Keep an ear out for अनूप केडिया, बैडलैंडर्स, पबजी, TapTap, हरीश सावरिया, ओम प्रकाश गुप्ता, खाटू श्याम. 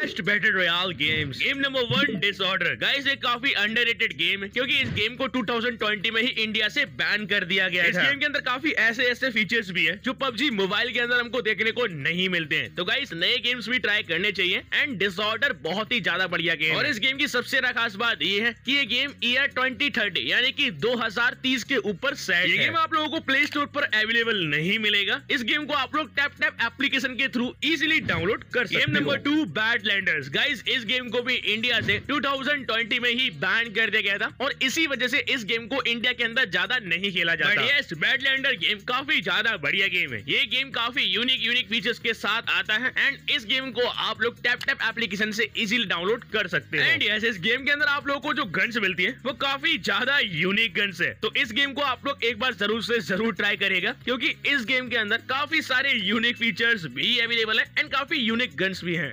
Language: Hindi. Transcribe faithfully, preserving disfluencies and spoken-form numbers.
Best battle royale games. Game number one disorder. Guys ये काफी अंडररेटेड गेम है क्योंकि इस गेम को दो हज़ार बीस में ही इंडिया से बैन कर दिया गया। इस गेम के अंदर काफी ऐसे ऐसे फीचर्स भी हैं जो पबजी मोबाइल के अंदर हमको देखने को नहीं मिलते हैं। तो गाइस नए गेम्स भी ट्राई करने चाहिए एंड डिसऑर्डर बहुत ही ज्यादा बढ़िया गेम। और इस गेम की सबसे खास बात ये है की ये गेम ईयर ट्वेंटी थर्टी यानी की दो हजार तीस के ऊपर सेट। ये गेम आप लोगों को प्ले स्टोर पर अवेलेबल नहीं मिलेगा। इस गेम को आप लोग टैप टैप एप्लीकेशन के थ्रू इजिली डाउनलोड कर सकते। Game number two बैडलैंडर्स। Guys इस गेम को भी इंडिया से दो हज़ार बीस में ही बैन कर दिया गया था और इसी वजह से इस गेम को इंडिया के अंदर ज्यादा नहीं खेला जाता। यस बैडलैंडर गेम काफी ज्यादा बढ़िया गेम है। ये गेम काफी यूनिक यूनिक फीचर्स के साथ आता है एंड इस गेम को आप लोग टैप टैप एप्लीकेशन से इजीली डाउनलोड कर सकते हैं। एंड यस इस गेम के अंदर आप लोगों को जो गन्स मिलती है वो काफी ज्यादा यूनिक गन्स है। तो इस गेम को आप लोग एक बार जरूर से जरूर ट्राई करेगा क्योंकि इस गेम के अंदर काफी सारे यूनिक फीचर्स भी अवेलेबल है एंड काफी यूनिक गन्स भी है।